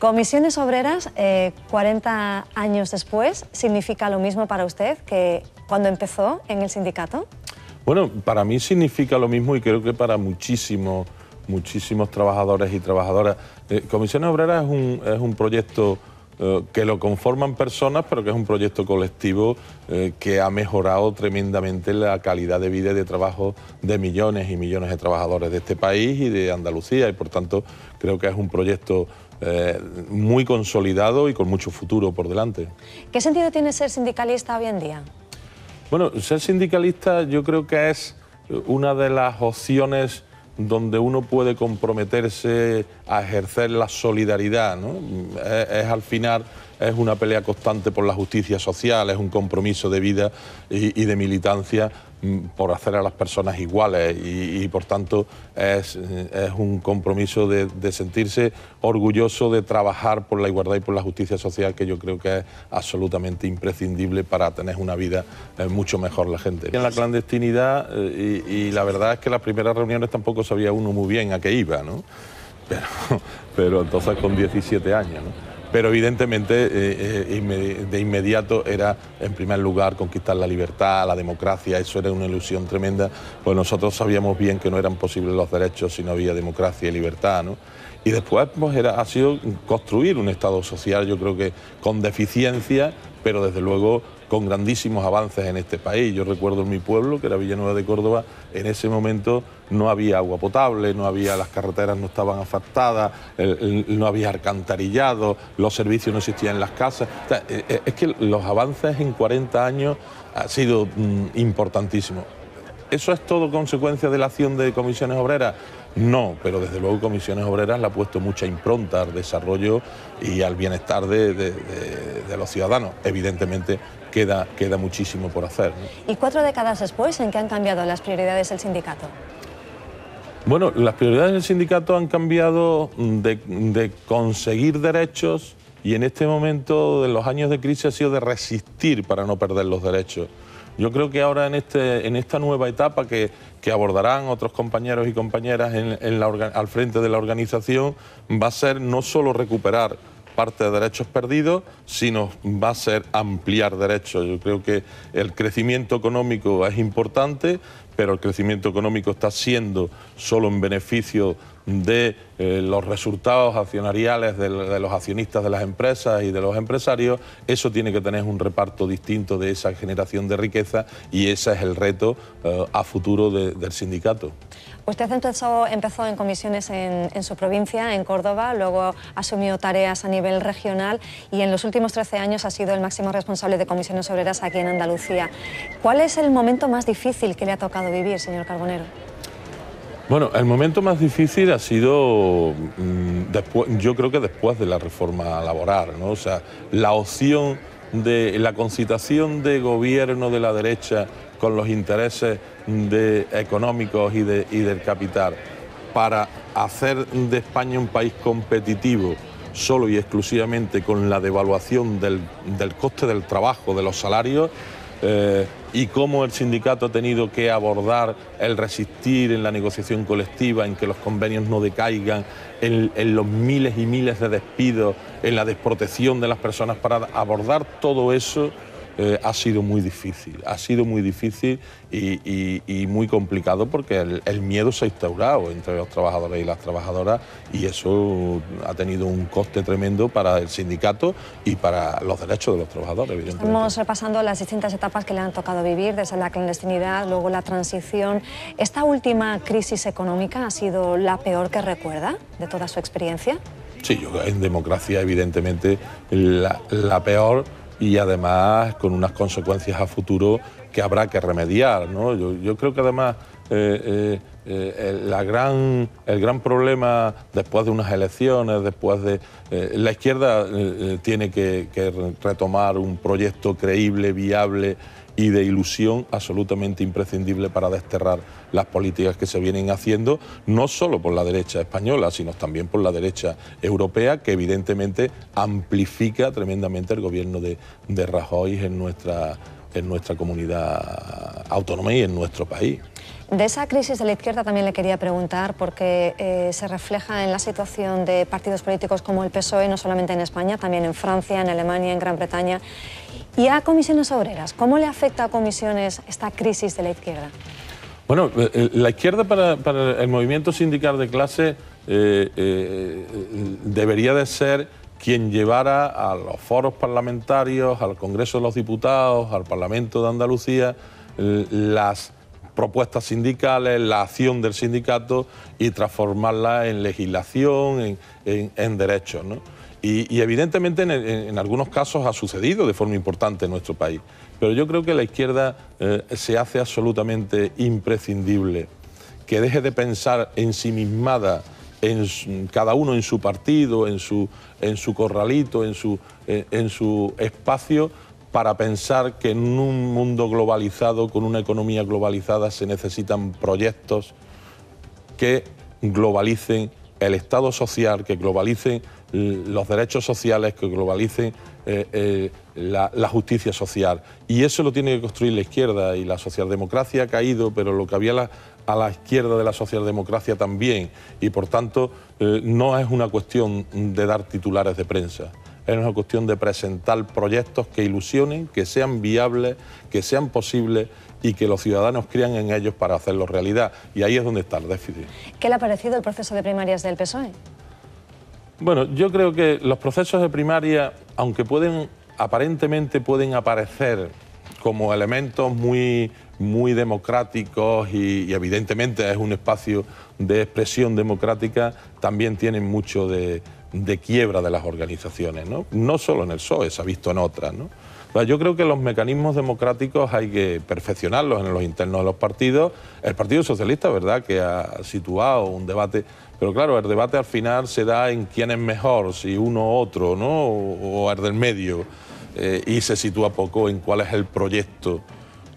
Comisiones Obreras, 40 años después, ¿significa lo mismo para usted que cuando empezó en el sindicato? Bueno, para mí significa lo mismo y creo que para muchísimos trabajadores y trabajadoras. Comisiones Obreras es un proyecto que lo conforman personas, pero que es un proyecto colectivo que ha mejorado tremendamente la calidad de vida y de trabajo de millones y millones de trabajadores de este país y de Andalucía, y por tanto creo que es un proyecto muy consolidado y con mucho futuro por delante. ¿Qué sentido tiene ser sindicalista hoy en día? Bueno, ser sindicalista yo creo que es una de las opciones donde uno puede comprometerse a ejercer la solidaridad, ¿no? Al final es una pelea constante por la justicia social, es un compromiso de vida y de militancia por hacer a las personas iguales y por tanto es un compromiso de sentirse orgulloso de trabajar por la igualdad y por la justicia social, que yo creo que es absolutamente imprescindible para tener una vida mucho mejor la gente. En la clandestinidad y la verdad es que las primeras reuniones tampoco sabía uno muy bien a qué iba, ¿no? Pero entonces con 17 años, ¿no? Pero evidentemente de inmediato era, en primer lugar, conquistar la libertad, la democracia. Eso era una ilusión tremenda, pues nosotros sabíamos bien que no eran posibles los derechos si no había democracia y libertad, ¿no? Y después pues ha sido construir un Estado social, yo creo que con deficiencia, pero desde luego con grandísimos avances en este país. Yo recuerdo en mi pueblo, que era Villanueva de Córdoba, en ese momento no había agua potable, no había, las carreteras no estaban asfaltadas, no había alcantarillado, los servicios no existían en las casas. O sea, es que los avances en 40 años han sido importantísimos. ¿Eso es todo consecuencia de la acción de Comisiones Obreras? No, pero desde luego Comisiones Obreras le ha puesto mucha impronta al desarrollo y al bienestar de los ciudadanos. Evidentemente queda muchísimo por hacer, ¿no? ¿Y 4 décadas después en qué han cambiado las prioridades del sindicato? Bueno, las prioridades del sindicato han cambiado de conseguir derechos, y en este momento de los años de crisis ha sido de resistir para no perder los derechos. Yo creo que ahora en esta nueva etapa que abordarán otros compañeros y compañeras al frente de la organización, va a ser no solo recuperar parte de derechos perdidos, sino va a ser ampliar derechos. Yo creo que el crecimiento económico es importante, pero el crecimiento económico está siendo solo en beneficio de los resultados accionariales de los accionistas de las empresas y de los empresarios. Eso tiene que tener un reparto distinto de esa generación de riqueza, y ese es el reto a futuro del sindicato. Usted empezó en comisiones en su provincia, en Córdoba, luego asumió tareas a nivel regional y en los últimos 13 años ha sido el máximo responsable de Comisiones Obreras aquí en Andalucía. ¿Cuál es el momento más difícil que le ha tocado vivir, señor Carbonero? Bueno, el momento más difícil ha sido, yo creo que después de la reforma laboral, ¿no? O sea, la opción de la concitación de gobierno de la derecha con los intereses económicos y del capital para hacer de España un país competitivo solo y exclusivamente con la devaluación del coste del trabajo, de los salarios. Y cómo el sindicato ha tenido que abordar el resistir en la negociación colectiva, en que los convenios no decaigan, en los miles y miles de despidos, en la desprotección de las personas paradas. Abordar todo eso ha sido muy difícil, y muy complicado, porque el miedo se ha instaurado entre los trabajadores y las trabajadoras, y eso ha tenido un coste tremendo para el sindicato y para los derechos de los trabajadores, evidentemente. Estamos repasando las distintas etapas que le han tocado vivir, desde la clandestinidad, luego la transición. ¿Esta última crisis económica ha sido la peor que recuerda de toda su experiencia? Sí, yo en democracia, evidentemente, la peor, y además con unas consecuencias a futuro que habrá que remediar, ¿no? Yo creo que además el gran problema después de unas elecciones, después de... la izquierda tiene que retomar un proyecto creíble, viable y de ilusión, absolutamente imprescindible para desterrar las políticas que se vienen haciendo, no solo por la derecha española, sino también por la derecha europea, que evidentemente amplifica tremendamente el gobierno de Rajoy en nuestra comunidad autónoma y en nuestro país. De esa crisis de la izquierda también le quería preguntar, porque se refleja en la situación de partidos políticos como el PSOE, no solamente en España, también en Francia, en Alemania, en Gran Bretaña. Y a Comisiones Obreras, ¿cómo le afecta a Comisiones esta crisis de la izquierda? Bueno, la izquierda para el movimiento sindical de clase debería de ser quien llevara a los foros parlamentarios, al Congreso de los Diputados, al Parlamento de Andalucía, las propuestas sindicales, la acción del sindicato y transformarla en legislación, en derechos, ¿no? Y evidentemente en algunos casos ha sucedido de forma importante en nuestro país, pero yo creo que la izquierda se hace absolutamente imprescindible, que deje de pensar ensimismada, cada uno en su partido, en su corralito, en su espacio, para pensar que en un mundo globalizado, con una economía globalizada, se necesitan proyectos que globalicen el Estado social, que globalicen los derechos sociales, que globalicen la justicia social. Y eso lo tiene que construir la izquierda, y la socialdemocracia ha caído, pero lo que había a la izquierda de la socialdemocracia también, y por tanto no es una cuestión de dar titulares de prensa. Es una cuestión de presentar proyectos que ilusionen, que sean viables, que sean posibles y que los ciudadanos crean en ellos para hacerlos realidad. Y ahí es donde está el déficit. ¿Qué le ha parecido el proceso de primarias del PSOE? Bueno, yo creo que los procesos de primaria, aunque aparentemente pueden aparecer como elementos muy democráticos y evidentemente es un espacio de expresión democrática, también tienen mucho de quiebra de las organizaciones, ¿no? No solo en el PSOE, se ha visto en otras, ¿no? Yo creo que los mecanismos democráticos hay que perfeccionarlos en los internos de los partidos. El Partido Socialista, ¿verdad?, que ha situado un debate, pero claro, el debate al final se da en quién es mejor, si uno u otro, ¿no?, o el del medio, y se sitúa poco en cuál es el proyecto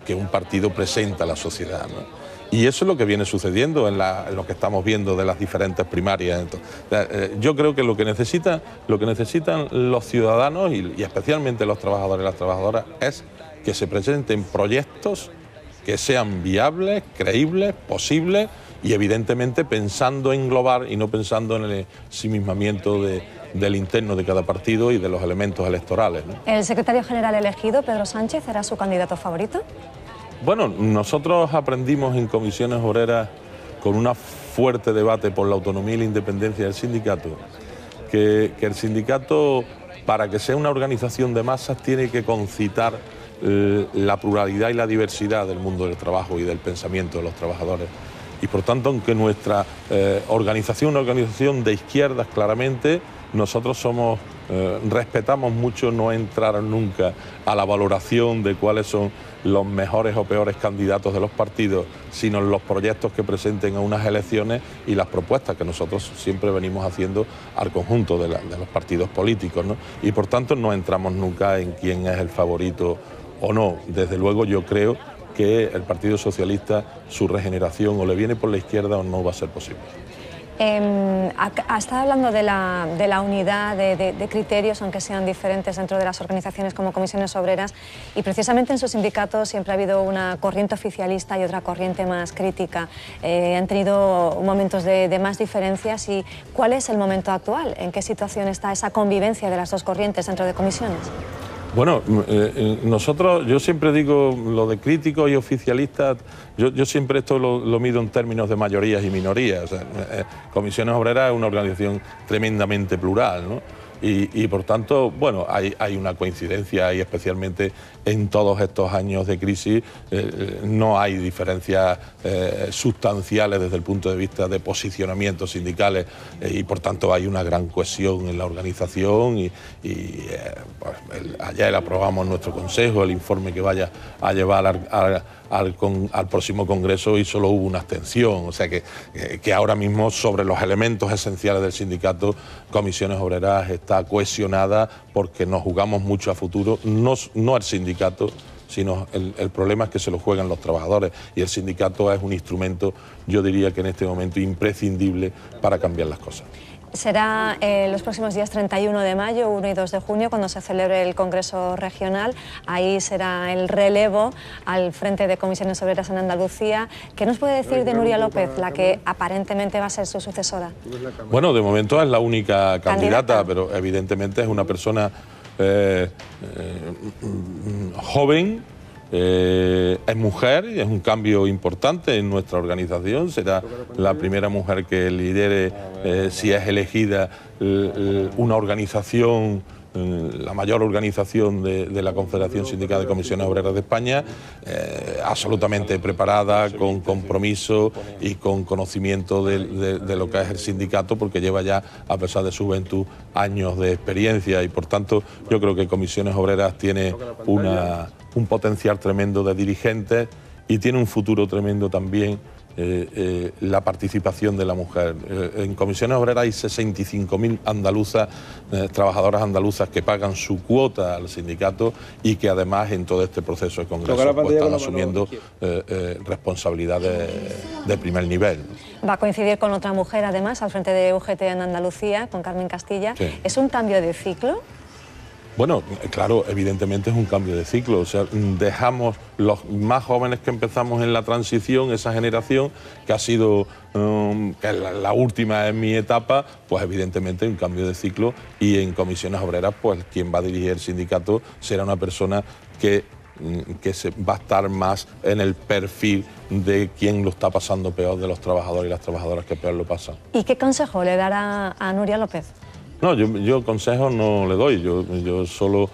que un partido presenta a la sociedad, ¿no? Y eso es lo que viene sucediendo en lo que estamos viendo de las diferentes primarias. Entonces, yo creo que lo que necesitan los ciudadanos y especialmente los trabajadores y las trabajadoras es que se presenten proyectos que sean viables, creíbles, posibles y evidentemente pensando en global y no pensando en el ensimismamiento del interno de cada partido y de los elementos electorales, ¿no? El secretario general elegido, Pedro Sánchez, ¿era su candidato favorito? Bueno, nosotros aprendimos en Comisiones Obreras, con un fuerte debate por la autonomía y la independencia del sindicato, que el sindicato, para que sea una organización de masas, tiene que concitar la pluralidad y la diversidad del mundo del trabajo y del pensamiento de los trabajadores. Y por tanto, aunque nuestra organización es una organización de izquierdas claramente, nosotros respetamos mucho no entrar nunca a la valoración de cuáles son los mejores o peores candidatos de los partidos, sino los proyectos que presenten a unas elecciones y las propuestas que nosotros siempre venimos haciendo al conjunto de los partidos políticos, ¿no? Y por tanto no entramos nunca en quién es el favorito o no. Desde luego yo creo que el Partido Socialista, su regeneración, o le viene por la izquierda o no va a ser posible. Ha estado hablando de la unidad de criterios, aunque sean diferentes dentro de las organizaciones como Comisiones Obreras, y precisamente en sus sindicatos siempre ha habido una corriente oficialista y otra corriente más crítica. Han tenido momentos de más diferencias. Y ¿cuál es el momento actual? ¿En qué situación está esa convivencia de las dos corrientes dentro de Comisiones? Bueno, yo siempre digo lo de críticos y oficialistas, yo siempre esto lo mido en términos de mayorías y minorías. O sea, Comisiones Obreras es una organización tremendamente plural, ¿no? Y por tanto, bueno, hay una coincidencia y especialmente en todos estos años de crisis no hay diferencias sustanciales desde el punto de vista de posicionamientos sindicales y por tanto hay una gran cohesión en la organización ayer aprobamos nuestro consejo el informe que vaya a llevar al próximo congreso y solo hubo una abstención, o sea que ahora mismo sobre los elementos esenciales del sindicato Comisiones Obreras está cohesionada porque nos jugamos mucho a futuro, no el sindicato, sino el problema es que se lo juegan los trabajadores y el sindicato es un instrumento, yo diría que en este momento imprescindible para cambiar las cosas. Será los próximos días 31 de mayo, 1 y 2 de junio, cuando se celebre el Congreso Regional. Ahí será el relevo al frente de Comisiones Obreras en Andalucía. ¿Qué nos puede decir de Nuria López, la que aparentemente va a ser su sucesora? Bueno, de momento es la única candidata, pero evidentemente es una persona joven. Es mujer y es un cambio importante en nuestra organización. Será la primera mujer que lidere, si es elegida, una organización, la mayor organización de la Confederación Sindical de Comisiones Obreras de España, absolutamente preparada, con compromiso y con conocimiento de lo que es el sindicato, porque lleva ya, a pesar de su juventud, años de experiencia, y por tanto yo creo que Comisiones Obreras tiene un potencial tremendo de dirigentes y tiene un futuro tremendo también la participación de la mujer. En Comisiones Obreras hay 65.000 andaluzas, trabajadoras andaluzas, que pagan su cuota al sindicato y que además en todo este proceso de Congreso pues, están asumiendo responsabilidades de primer nivel. Va a coincidir con otra mujer además al frente de UGT en Andalucía, con Carmen Castilla. Sí. ¿Es un cambio de ciclo? Bueno, claro, evidentemente es un cambio de ciclo. O sea, dejamos los más jóvenes que empezamos en la transición, esa generación que ha sido la última en mi etapa, pues evidentemente un cambio de ciclo. Y en Comisiones Obreras, pues quien va a dirigir el sindicato será una persona que se va a estar más en el perfil de quien lo está pasando peor, de los trabajadores y las trabajadoras que peor lo pasan. ¿Y qué consejo le dará a Nuria López? No, yo consejos no le doy, yo solo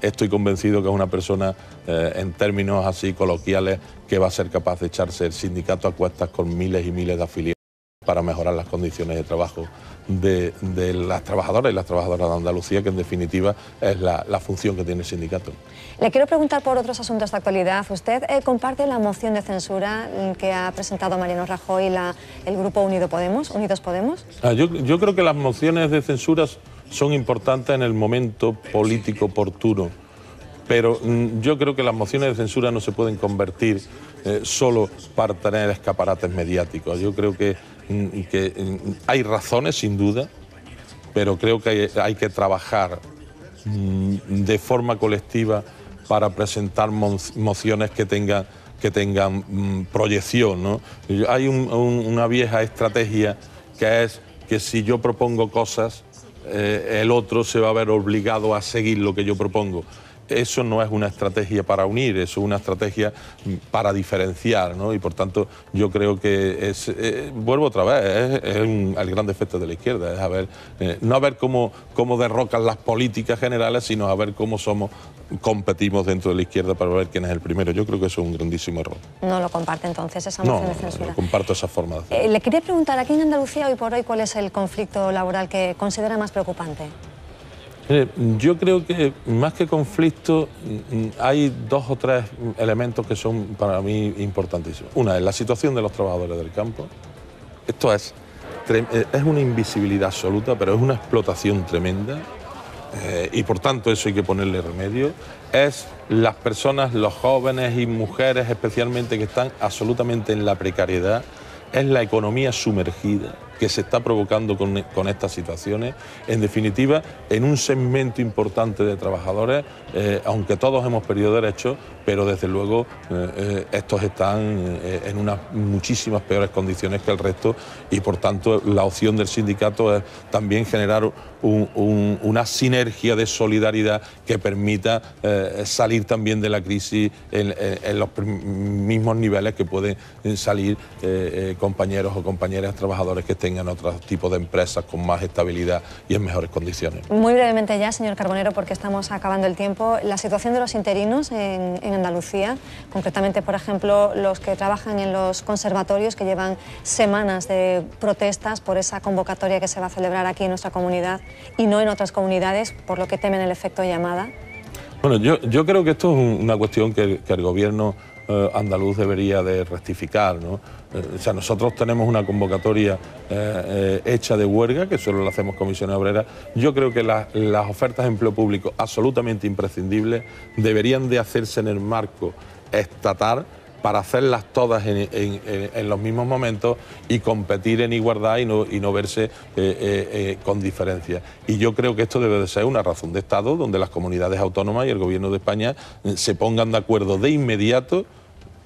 estoy convencido que es una persona, en términos así coloquiales, que va a ser capaz de echarse el sindicato a cuestas con miles y miles de afiliados para mejorar las condiciones de trabajo de las trabajadoras y las trabajadoras de Andalucía, que en definitiva es la función que tiene el sindicato. Le quiero preguntar por otros asuntos de actualidad. Usted comparte la moción de censura que ha presentado Mariano Rajoy y el grupo Unidos Podemos. Yo creo que las mociones de censura son importantes en el momento político oportuno, pero yo creo que las mociones de censura no se pueden convertir solo para tener escaparates mediáticos. Yo creo que hay razones, sin duda, pero creo que hay que trabajar de forma colectiva para presentar mociones que tengan proyección, ¿no? Hay una vieja estrategia que es que si yo propongo cosas, el otro se va a ver obligado a seguir lo que yo propongo. Eso no es una estrategia para unir, eso es una estrategia para diferenciar, ¿no? Y por tanto yo creo que es, vuelvo otra vez, el gran defecto de la izquierda, es a ver, no a ver cómo derrocan las políticas generales, sino a ver cómo competimos dentro de la izquierda para ver quién es el primero. Yo creo que eso es un grandísimo error. ¿No lo comparte entonces esa moción de censura? No, comparto esa forma de hacerlo. Le quería preguntar, aquí en Andalucía hoy por hoy, ¿cuál es el conflicto laboral que considera más preocupante? Yo creo que más que conflicto hay dos o tres elementos que son para mí importantísimos. Una es la situación de los trabajadores del campo. Esto es una invisibilidad absoluta, pero es una explotación tremenda, y por tanto eso hay que ponerle remedio. Es las personas, los jóvenes y mujeres especialmente, que están absolutamente en la precariedad. Es la economía sumergida que se está provocando con estas situaciones. En definitiva, en un segmento importante de trabajadores, aunque todos hemos perdido derechos, pero desde luego estos están en unas muchísimas peores condiciones que el resto, y por tanto la opción del sindicato es también generar una sinergia de solidaridad que permita salir también de la crisis en los mismos niveles que pueden salir compañeros o compañeras trabajadores que estén en otros tipos de empresas con más estabilidad y en mejores condiciones. Muy brevemente ya, señor Carbonero, porque estamos acabando el tiempo, la situación de los interinos en Andalucía, concretamente, por ejemplo, los que trabajan en los conservatorios, que llevan semanas de protestas por esa convocatoria que se va a celebrar aquí en nuestra comunidad y no en otras comunidades, por lo que temen el efecto llamada. Bueno, yo creo que esto es una cuestión que el gobierno andaluz debería de rectificar, ¿no? O sea, nosotros tenemos una convocatoria hecha de huelga, que solo la hacemos Comisiones Obreras. Yo creo que las ofertas de empleo público absolutamente imprescindibles deberían de hacerse en el marco estatal, para hacerlas todas en los mismos momentos y competir en igualdad y no verse con diferencias. Y yo creo que esto debe de ser una razón de Estado donde las comunidades autónomas y el Gobierno de España se pongan de acuerdo de inmediato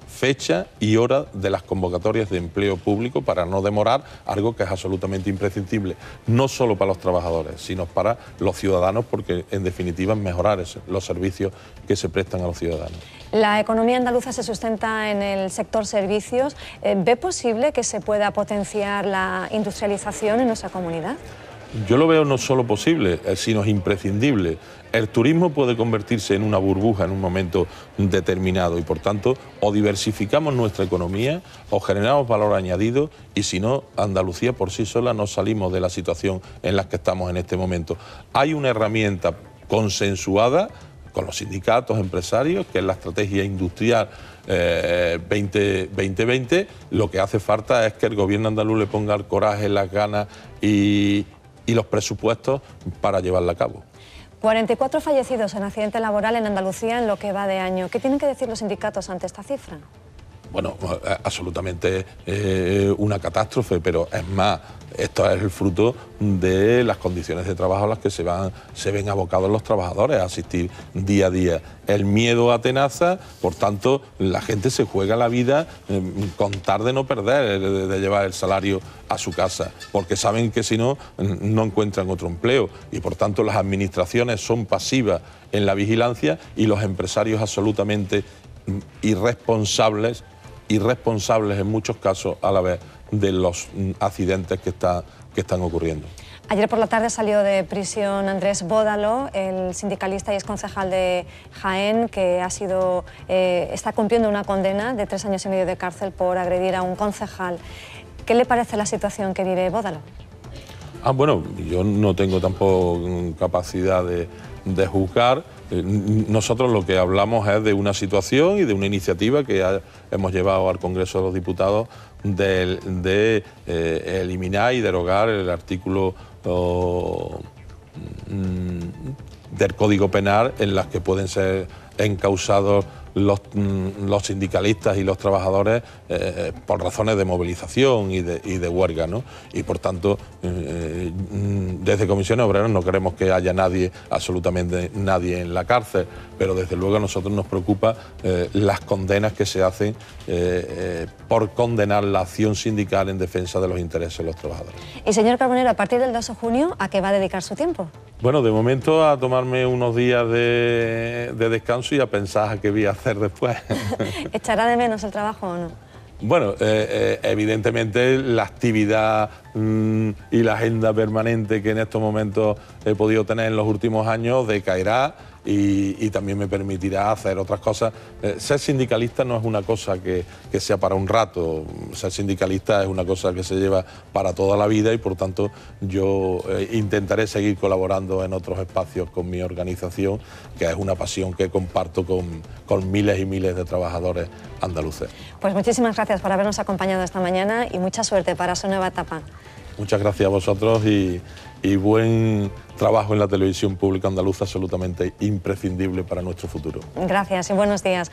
fecha y hora de las convocatorias de empleo público para no demorar algo que es absolutamente imprescindible, no solo para los trabajadores, sino para los ciudadanos, porque en definitiva es mejorar los servicios que se prestan a los ciudadanos. La economía andaluza se sustenta en el sector servicios. ¿Ve posible que se pueda potenciar la industrialización en nuestra comunidad? Yo lo veo no solo posible, sino imprescindible. El turismo puede convertirse en una burbuja en un momento determinado y por tanto o diversificamos nuestra economía o generamos valor añadido y si no, Andalucía por sí sola no salimos de la situación en la que estamos en este momento. Hay una herramienta consensuada con los sindicatos, empresarios, que es la estrategia industrial 2020. Lo que hace falta es que el gobierno andaluz le ponga el coraje, las ganas y los presupuestos para llevarla a cabo. 44 fallecidos en accidente laboral en Andalucía en lo que va de año. ¿Qué tienen que decir los sindicatos ante esta cifra? Bueno, absolutamente una catástrofe, pero es más, esto es el fruto de las condiciones de trabajo a las que se ven abocados los trabajadores a asistir día a día. El miedo atenaza, por tanto, la gente se juega la vida con tal de no perder, de llevar el salario a su casa, porque saben que si no, no encuentran otro empleo y por tanto las administraciones son pasivas en la vigilancia y los empresarios absolutamente irresponsables en muchos casos a la vez de los accidentes que están ocurriendo. Ayer por la tarde salió de prisión Andrés Bódalo, el sindicalista y exconcejal de Jaén, que ha sido, está cumpliendo una condena de 3 años y medio de cárcel por agredir a un concejal. ¿Qué le parece la situación que vive Bódalo? Bueno, yo no tengo tampoco capacidad de juzgar. Nosotros lo que hablamos es de una situación y de una iniciativa que hemos llevado al Congreso de los Diputados de eliminar y derogar el artículo del Código Penal en las que pueden ser encausados los sindicalistas y los trabajadores por razones de movilización y de huelga, ¿no? Y por tanto, desde Comisiones Obreras no queremos que haya nadie, absolutamente nadie en la cárcel, pero desde luego a nosotros nos preocupa las condenas que se hacen por condenar la acción sindical en defensa de los intereses de los trabajadores. Y señor Carbonero, a partir del 2 de junio, ¿a qué va a dedicar su tiempo? Bueno, de momento a tomarme unos días de descanso y a pensar a qué voy a hacer después. ¿Echará de menos el trabajo o no? Bueno, evidentemente la actividad y la agenda permanente que en estos momentos he podido tener en los últimos años decaerá y también me permitirá hacer otras cosas. Ser sindicalista no es una cosa que sea para un rato, ser sindicalista es una cosa que se lleva para toda la vida y por tanto yo intentaré seguir colaborando en otros espacios con mi organización, que es una pasión que comparto con miles y miles de trabajadores andaluces. Pues muchísimas gracias por habernos acompañado esta mañana y mucha suerte para su nueva etapa. Muchas gracias a vosotros y buen trabajo en la televisión pública andaluza, absolutamente imprescindible para nuestro futuro. Gracias y buenos días.